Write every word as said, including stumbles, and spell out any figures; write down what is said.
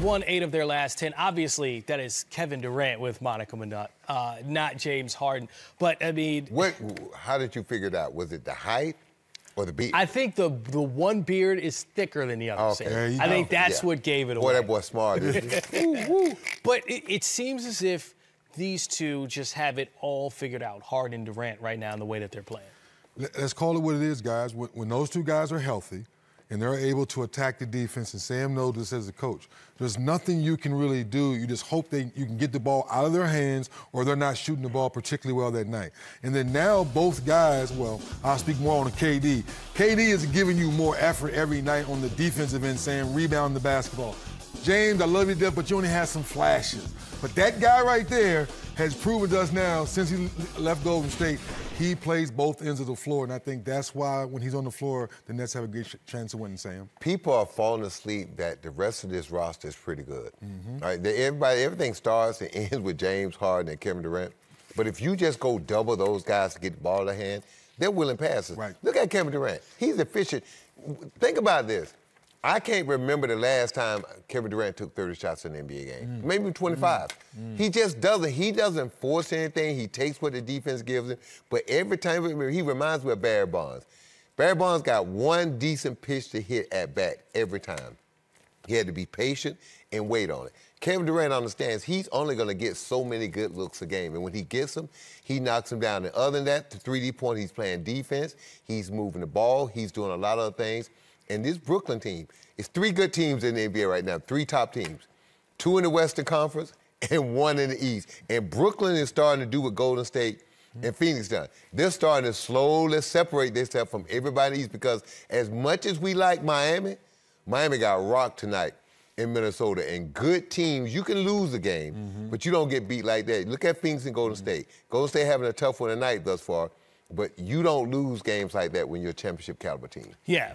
They've won eight of their last ten. Obviously, that is Kevin Durant with Monica Mendo, uh, not James Harden. But, I mean... What, how did you figure it out? Was it the height or the beard? I think the the one beard is thicker than the other. Okay. I think that's yeah. what gave it away. Boy, that boy's smart, isn't he? Woo, woo. But it, it seems as if these two just have it all figured out, Harden and Durant, right now in the way that they're playing. Let's call it what it is, guys. When, when those two guys are healthy and they're able to attack the defense, and Sam knows this as a coach, there's nothing you can really do. You just hope they, you can get the ball out of their hands or they're not shooting the ball particularly well that night. And then now both guys, well, I'll speak more on K D. K D is giving you more effort every night on the defensive end, Sam, rebound the basketball. James, I love you to death, but you only had some flashes. But that guy right there has proven to us now, since he left Golden State, he plays both ends of the floor, and I think that's why when he's on the floor, the Nets have a good chance of winning, Sam. People are falling asleep that the rest of this roster is pretty good. Mm-hmm. Right? Everybody, everything starts and ends with James Harden and Kevin Durant. But if you just go double those guys to get the ball in their hand, they're willing passes. Right. Look at Kevin Durant. He's efficient. Think about this. I can't remember the last time Kevin Durant took thirty shots in an N B A game. Mm. Maybe twenty-five. Mm. He just doesn't. He doesn't force anything. He takes what the defense gives him. But every time, he reminds me of Barry Bonds. Barry Bonds got one decent pitch to hit at bat every time. He had to be patient and wait on it. Kevin Durant understands he's only going to get so many good looks a game. And when he gets them, he knocks them down. And other than that, the three D point, he's playing defense. He's moving the ball. He's doing a lot of other things. And this Brooklyn team is three good teams in the N B A right now, three top teams, two in the Western Conference and one in the East. And Brooklyn is starting to do what Golden State and Phoenix done. They're starting to slowly separate themselves from everybody in the East because as much as we like Miami, Miami got rocked tonight in Minnesota. And good teams, you can lose a game, mm-hmm. but you don't get beat like that. Look at Phoenix and Golden mm-hmm. State. Golden State having a tough one tonight thus far, but you don't lose games like that when you're a championship caliber team. Yeah.